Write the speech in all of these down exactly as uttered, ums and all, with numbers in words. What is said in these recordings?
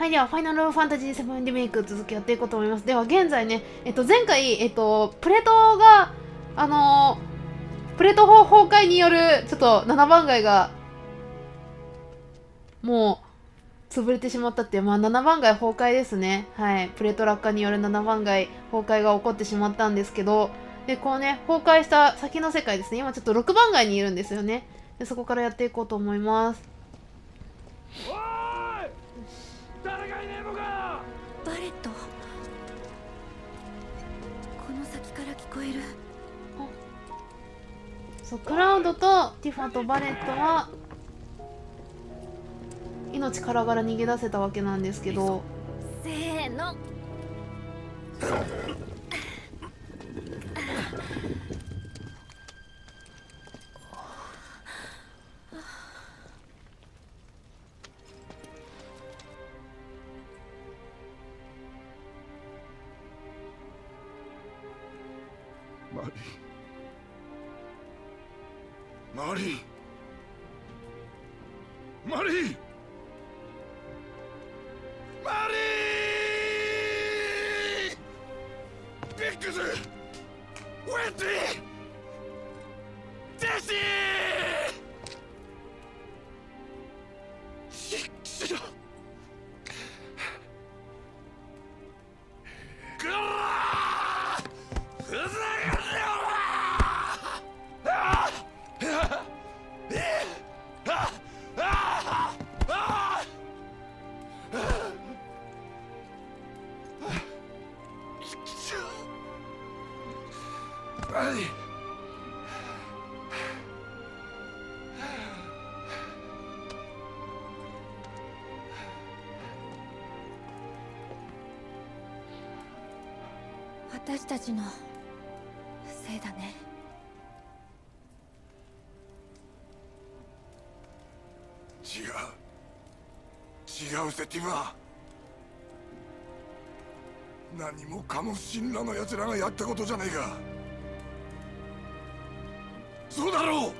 はい、では、ファイナルファンタジーセブンリメイク続きやっていこうと思います。では、現在ね、えっと、前回、えっと、プレートが、あのー、プレート崩壊による、ちょっと、ななばん街が、もう、潰れてしまったっていう、まあ、ななばん街崩壊ですね。はい。プレート落下によるななばん街崩壊が起こってしまったんですけど、で、こうね、崩壊した先の世界ですね。今、ちょっとろくばん街にいるんですよね。で、そこからやっていこうと思います。おーい！誰がいねえのか！バレット。この先から聞こえる。そう、クラウドとティファとバレットは命からがら逃げ出せたわけなんですけど、せーのマリー、マリー、マリー、マリー、ビッグズ、ウェンディ、デシー、シッシロ。私たちのせいだね。違う違うぜティマ。何もかも神羅のやつらがやったことじゃねえか。そうだろう。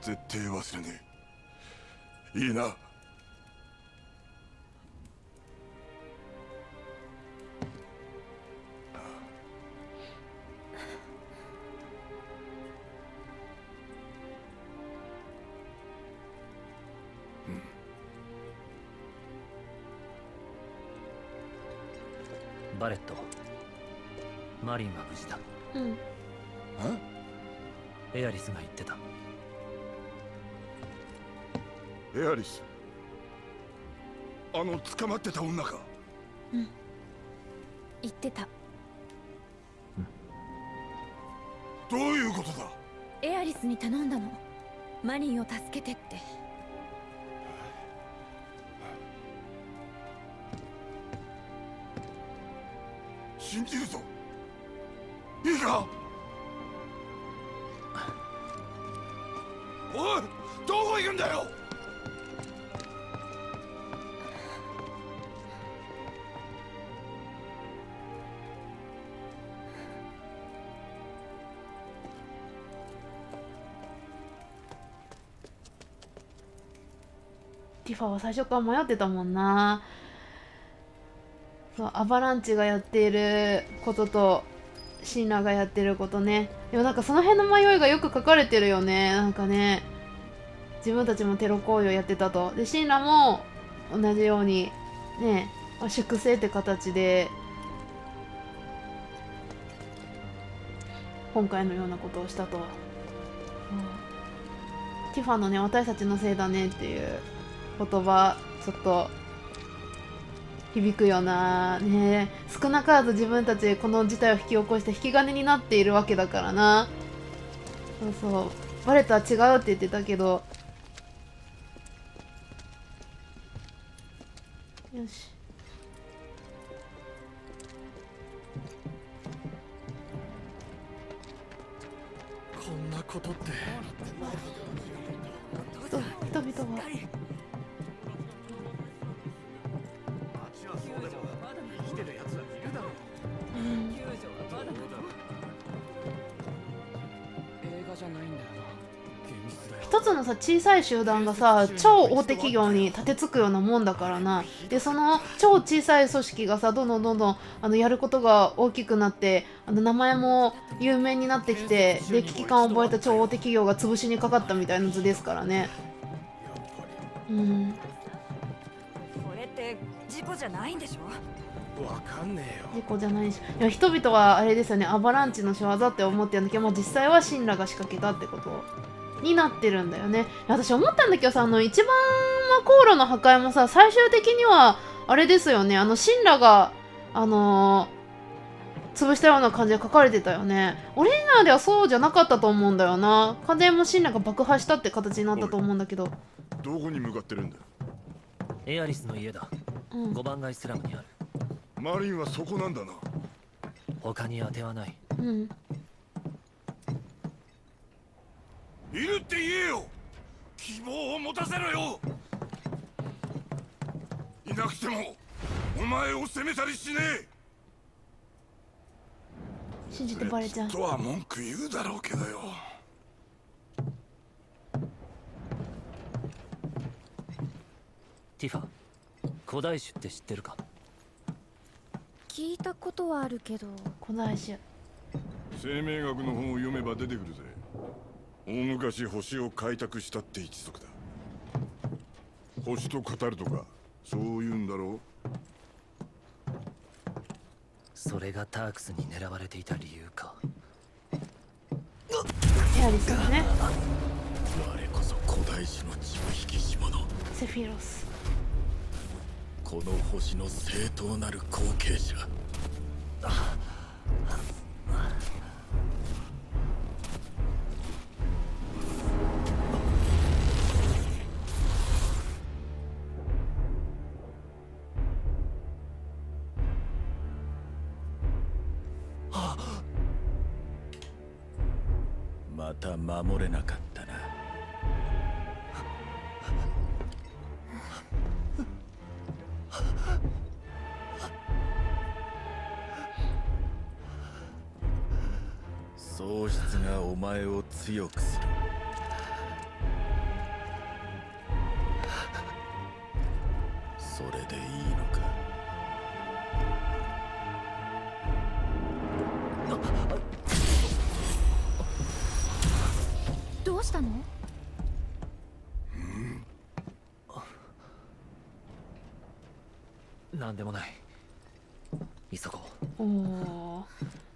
絶対忘れねえ。いいな。うん、バレット、マリンは無事だ。うん。エアリスが言ってた。エアリス、あの捕まってた女か。うん、言ってた。うん、どういうことだ。エアリスに頼んだの、マリンを助けてって。信じるぞ。いいか。おい、どこ行くんだよ。ティファは最初から迷ってたもんな。そう、アバランチがやっていることとシンラがやってることね。でもなんかその辺の迷いがよく書かれてるよね。なんかね、自分たちもテロ行為をやってたと。でシンラも同じようにね、粛清って形で今回のようなことをしたと。うん、ティファのね、私たちのせいだねっていう言葉、ちょっと響くよな。ね、少なからず自分たちこの事態を引き起こして引き金になっているわけだからな。そうそう、バレたは違うって言ってたけど。よし、こんなことって人々は一つのさ小さい集団がさ超大手企業に立てつくようなもんだからな。でその超小さい組織がさどんどんどんどんあのやることが大きくなって、あの名前も有名になってきて、で危機感を覚えた超大手企業が潰しにかかったみたいな図ですからね。うん。これって事故じゃないんでしょ？わかんねえよ。事故じゃないし、いや人々はあれですよね、アバランチの仕業って思ってるんだけど、まあ、実際は神羅が仕掛けたってことになってるんだよね。私思ったんだけどさ、あの一番の航路の破壊もさ最終的にはあれですよね、あの神羅があのー、潰したような感じで書かれてたよね。オリジナルではそうじゃなかったと思うんだよな。完全も神羅が爆破したって形になったと思うんだけど。どこに向かってるんだ？エアリスの家だ。うん、ごばんがいスラムにある。マリンはそこなんだな。他に当てはない。うん。いるって言えよ。希望を持たせろよ。いなくてもお前を責めたりしねえ。信じてバレちゃう。とは文句言うだろうけどよ。ティファ、古代種って知ってるか？聞いたことはあるけど。古代種。生命学の本を読めば出てくるぜ。大昔星を開拓したって一族だ。星と語るとかそういうんだろう。それがタークスに狙われていた理由か。エアリスね。我こそ古代種の血を引きし者セフィロス。この星の正当なる後継者。また守れなかったな。喪失がお前を強くする。それでいいのか？どうしたの？なんでもない。急ごう。おー。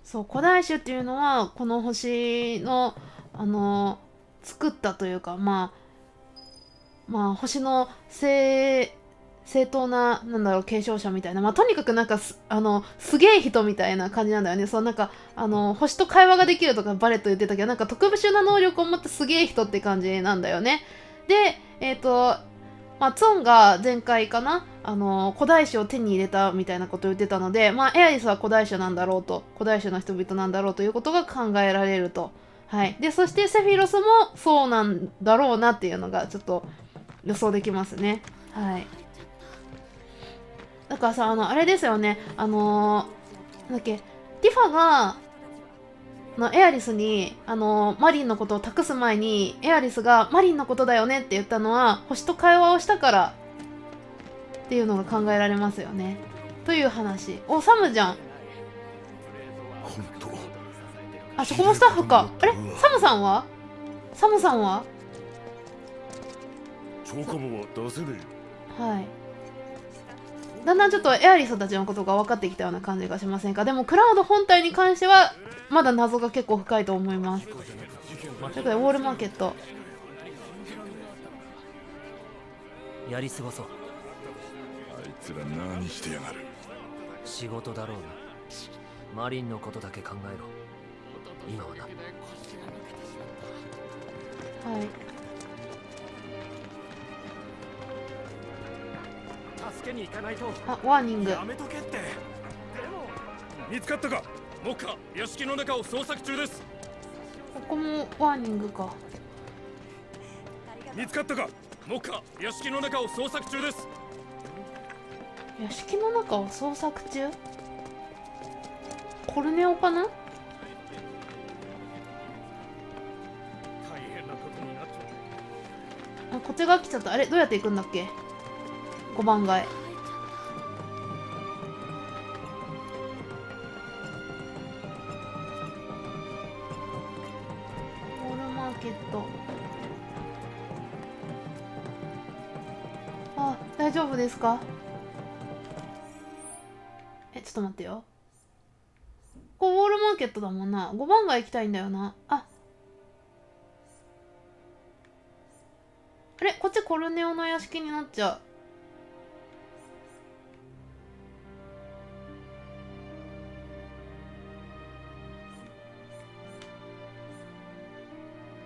そう古代種っていうのはこの星のあの作ったというか、まあまあ星の正正当ななんだろう継承者みたいな、まあとにかくなんかすあのすげえ人みたいな感じなんだよね。そうなんかあの星と会話ができるとかバレット言ってたけど、なんか特殊な能力を持ってすげえ人って感じなんだよね。でえっとまあ、ツォンが前回かな、あの古代種を手に入れたみたいなことを言ってたので、まあ、エアリスは古代種なんだろうと、古代種の人々なんだろうということが考えられると、はい、でそしてセフィロスもそうなんだろうなっていうのがちょっと予想できますね。はい、だからさ あのあれですよね、あのー、なんだっけティファがのエアリスにあのマリンのことを託す前に、エアリスが「マリンのことだよね」って言ったのは星と会話をしたからっていうのが考えられますよねという話。おサムじゃん。あそこもスタッフか。あれサムさんはサムさんははい、だんだんちょっとエアリスたちのことが分かってきたような感じがしませんか。でもクラウド本体に関してはまだ謎が結構深いと思います。ということでウォールマーケットやり過ごそう。あいつら何してやがる。仕事だろうな。マリンのことだけ考えろ今はな。はい、あ、ワーニング。やめとけって。でも見つかったか。目下屋敷の中を捜索中です。こもワーニングか。見つかったか。目下屋敷の中を捜索中です。屋敷の中を捜索中。コルネオかな。あ、こっちが来ちゃった。あれ、どうやって行くんだっけ。ごばん街。ホールマーケット。あ、大丈夫ですか。え、ちょっと待ってよ。ここウォールマーケットだもんな。ごばん街行きたいんだよな。あ。あれ、こっちコルネオの屋敷になっちゃう。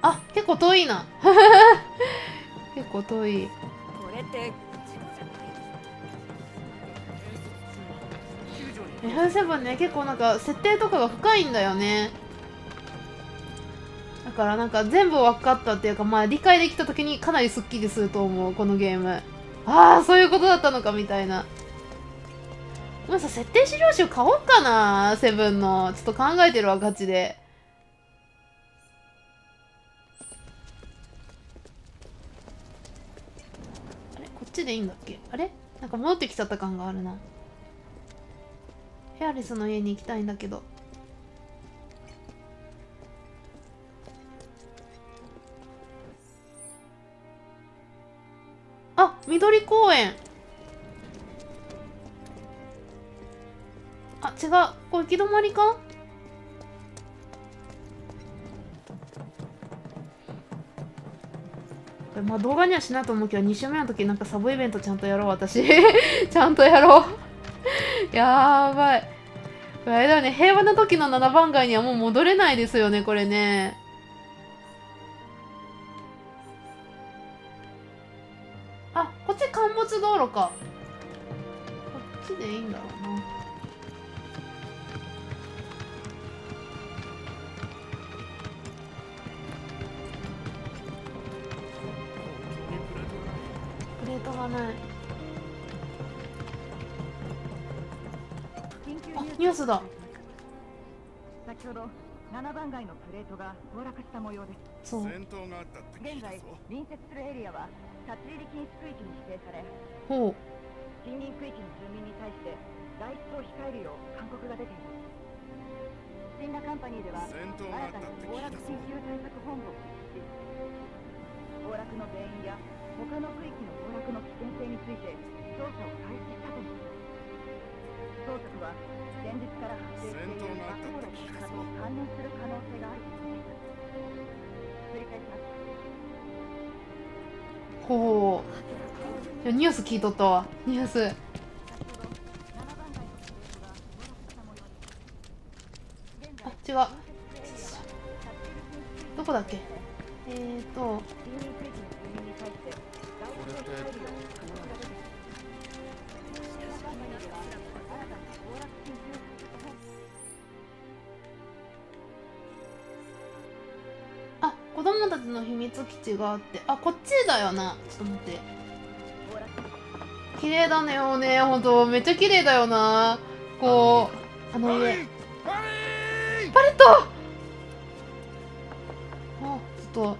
あ、結構遠いな。結構遠い。エフセブン ね、結構なんか設定とかが深いんだよね。だからなんか全部分かったっていうか、まあ理解できた時にかなりスッキリすると思う、このゲーム。ああ、そういうことだったのかみたいな。もうさ、設定資料集買おうかな、セブンの。ちょっと考えてるわ、ガチで。あれ、こっちでいいんだっけ。あれ、なんか戻ってきちゃった感があるな。ヘアレスの家に行きたいんだけど。緑公園。あ、違う。これ行き止まりか。まあ動画にはしないと思うけど、に周目の時なんかサブイベントちゃんとやろう、私。ちゃんとやろう。やーばい。これだね、平和な時のななばん街にはもう戻れないですよね、これね。道路か。こっちでいいんだろうな。プレートがない。あ、ニュースだ。先ほどななばん街のプレートが崩落した模様です。そう。現在隣接するエリアは立ち入り禁止区域に指定され、ほう、近隣区域の住民に対して外出を控えるよう勧告が出ています。シンラカンパニーでは新たに崩落侵襲対策本部を設置し、崩落の原因や他の区域の崩落の危険性について調査を開始したといいます。当局は前日から発生しているマクロの爆発に関連する可能性があるとしています。繰り返します。ほう、ニュース聞いとったわ、ニュース。あ、違う、どこだっけ。えーと子供たちの秘密基地があって、あ、こっちだよな。ちょっと待って、綺麗だねよね、ほんとめっちゃ綺麗だよな。こう、あの家パレット。あ、ちょっと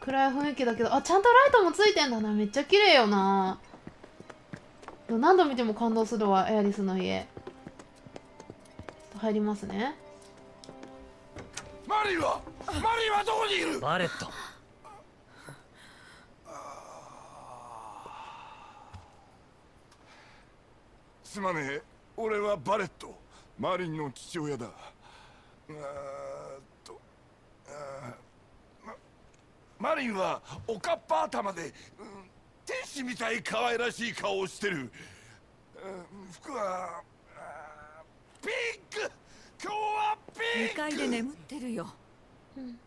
暗い雰囲気だけど、あ、ちゃんとライトもついてんだな。めっちゃ綺麗よな。何度見ても感動するわ、エアリスの家。入りますね。マリーはマリーはどこにいる。バレット。すまねえ、俺はバレット、マリンの父親だ。えっと、マリンはおかっぱ頭で、うん、天使みたい可愛らしい顔をしてる。うん、服はピンク。今日はにかいで眠ってるよ。うん、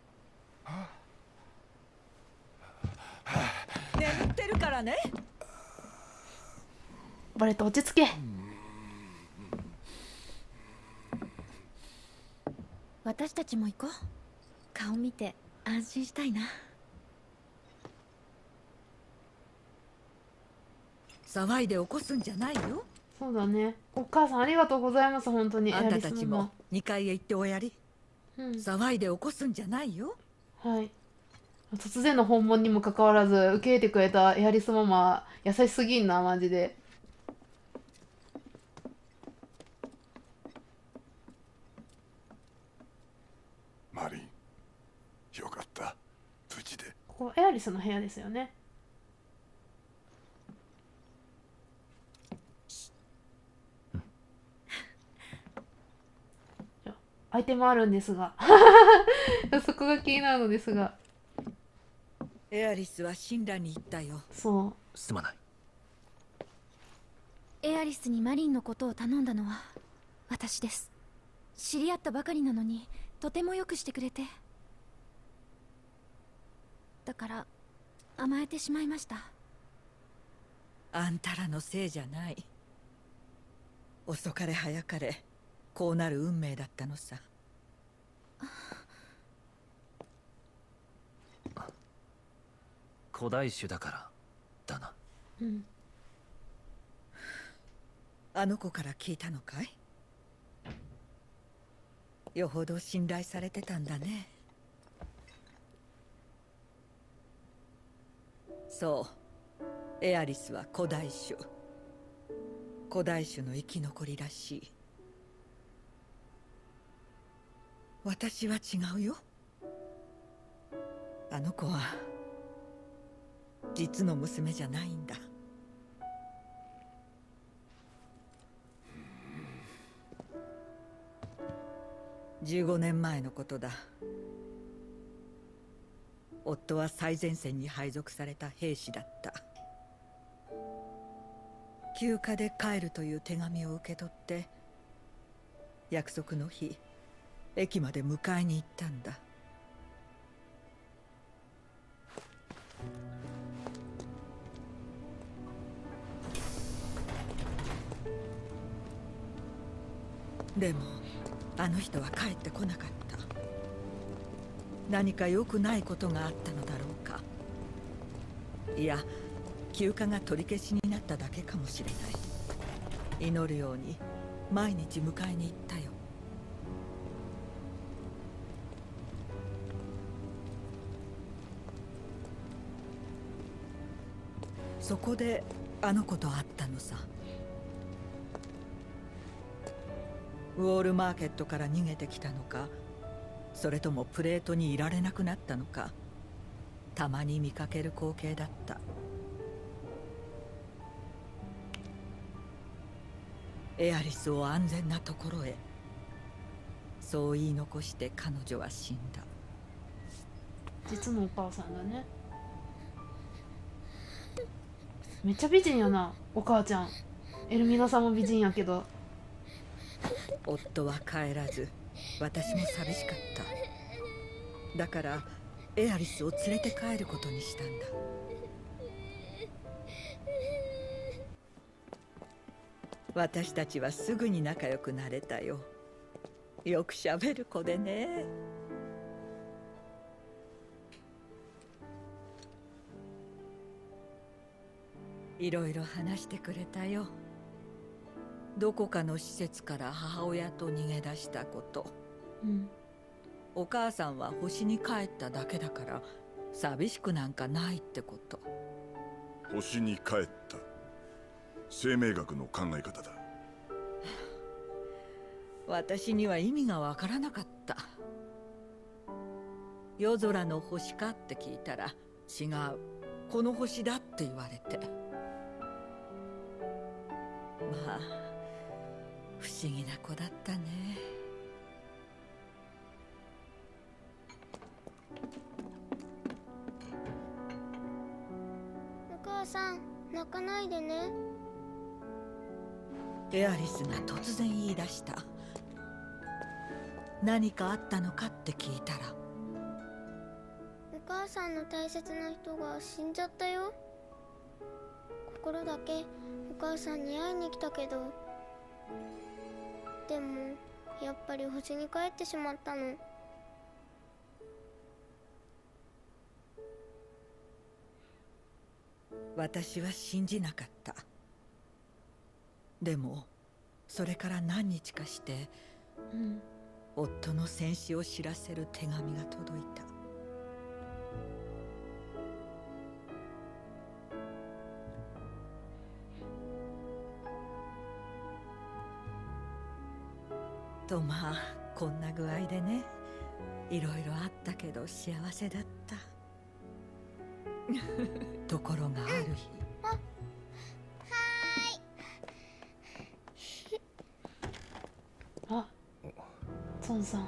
眠ってるからね。バレット、落ち着け。私たちも行こう。顔見て安心したいな。騒いで起こすんじゃないよ。そうだね。お母さんありがとうございます。本当にあんたたちもにかいへ行っておやり、うん、騒いで起こすんじゃないよ。はい。突然の訪問にもかかわらず受け入れてくれたエアリスママ、優しすぎんなマジで。マリン、よかった、無事で。ここエアリスの部屋ですよね。アイテムあるんですがそこが気になるのですが。エアリスは神羅に行ったよ。そう、すまない。エアリスにマリンのことを頼んだのは私です。知り合ったばかりなのにとてもよくしてくれて、だから甘えてしまいました。あんたらのせいじゃない。遅かれ早かれこうなる運命だったのさ。古代種だからだな。うん。あの子から聞いたのかい？よほど信頼されてたんだね。そう、エアリスは古代種古代種の生き残りらしい。私は違うよ。あの子は実の娘じゃないんだ。じゅうごねんまえのことだ。夫は最前線に配属された兵士だった。休暇で帰るという手紙を受け取って、約束の日駅まで迎えに行ったんだ。でもあの人は帰ってこなかった。何か良くないことがあったのだろうか。いや、休暇が取り消しになっただけかもしれない。祈るように毎日迎えに行ったよ。そこであの子と会ったのさ。ウォールマーケットから逃げてきたのか、それともプレートにいられなくなったのか、たまに見かける光景だった。エアリスを安全なところへ、そう言い残して彼女は死んだ。実のお母さんだね。めっちゃ美人やな、お母ちゃん。エルミナさんも美人やけど。夫は帰らず、私も寂しかった。だからエアリスを連れて帰ることにしたんだ。私たちはすぐに仲良くなれたよ。よくしゃべる子でね。いろいろ話してくれたよ。どこかの施設から母親と逃げ出したこと、うん、お母さんは星に帰っただけだから寂しくなんかないってこと。星に帰った、生命学の考え方だ私には意味がわからなかった。夜空の星かって聞いたら、違う、この星だって言われて、まあ不思議な子だったね。お母さん、泣かないでね。エアリスが突然言い出した。何かあったのかって聞いたら、お母さんの大切な人が死んじゃったよ。心だけお母さんに会いに来たけど、でもやっぱり星に帰ってしまったの。私は信じなかった。でもそれから何日かして、うん、夫の戦死を知らせる手紙が届いた。とまあこんな具合でね、いろいろあったけど幸せだったところがある日、あ、はーいあ、ゾンさん、い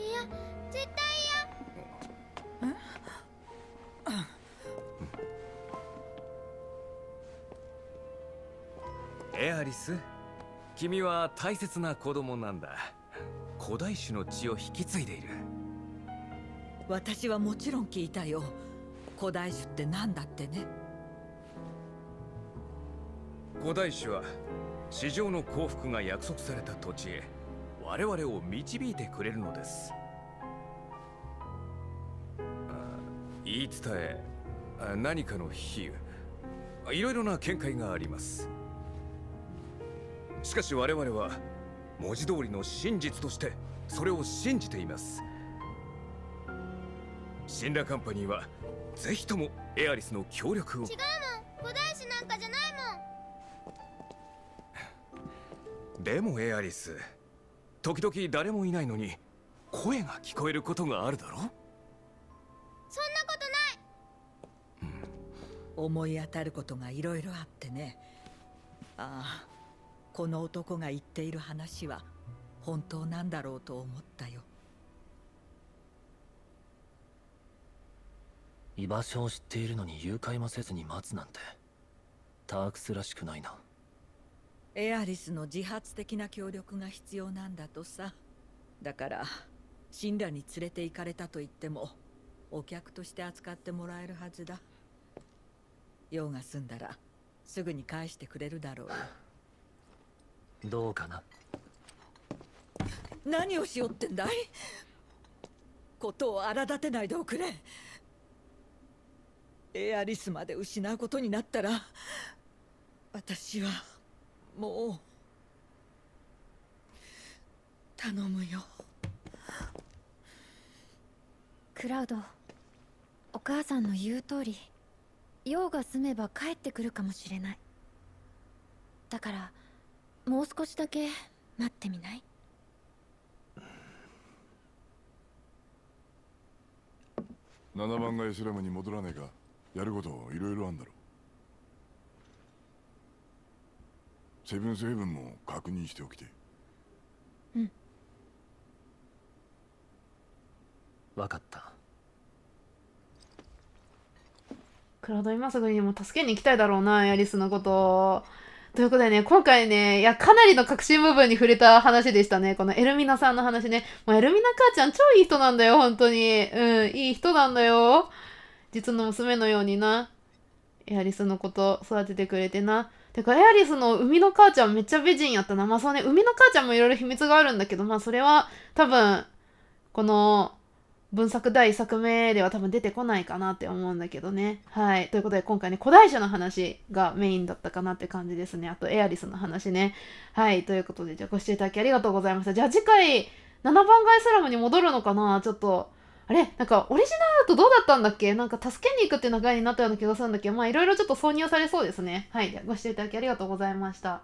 や絶対やエアリス、君は大切な子供なんだ。古代種の血を引き継いでいる。私はもちろん聞いたよ。古代種って何だってね。古代種は史上の幸福が約束された土地へ我々を導いてくれるのです。あ、言い伝え、何かの比喩、いろいろな見解があります。しかし我々は文字通りの真実としてそれを信じています。神羅カンパニーはぜひともエアリスの協力を。違うもん、古代史なんかじゃないもん。でもエアリス、時々誰もいないのに声が聞こえることがあるだろう。そんなことない、うん、思い当たることがいろいろあってね。ああ、この男が言っている話は本当なんだろうと思ったよ。居場所を知っているのに誘拐もせずに待つなんてタークスらしくないな。エアリスの自発的な協力が必要なんだとさ。だから神羅に連れて行かれたと言ってもお客として扱ってもらえるはずだ。用が済んだらすぐに返してくれるだろうよどうかな。何をしようってんだい。ことを荒立てないでおくれ。エアリスまで失うことになったら私はもう。頼むよクラウド。お母さんの言う通り、用が済めば帰ってくるかもしれない。だからもう少しだけ待ってみない？ななばんがエスラムに戻らねえか。やることいろいろあんだろ。セブンスヘブンも確認しておきて。うん、わかった。クラウド、今すぐにも助けに行きたいだろうな、エアリスのことを。ということでね、今回ね、いや、かなりの核心部分に触れた話でしたね。このエルミナさんの話ね。もうエルミナ母ちゃん超いい人なんだよ、本当に。うん、いい人なんだよ。実の娘のようにな。エアリスのこと育ててくれてな。てか、エアリスの生みの母ちゃんめっちゃ美人やったな。まあそうね、生みの母ちゃんもいろいろ秘密があるんだけど、まあそれは多分、この、文作だいいっさくめでは多分出てこないかなって思うんだけどね。はい。ということで今回ね、古代種の話がメインだったかなって感じですね。あとエアリスの話ね。はい。ということで、じゃあご視聴いただきありがとうございました。じゃあ次回、ななばん街スラムに戻るのかな。ちょっと、あれなんかオリジナルだとどうだったんだっけ。なんか助けに行くっていう流れになったような気がするんだけど、まあいろいろちょっと挿入されそうですね。はい。じゃあご視聴いただきありがとうございました。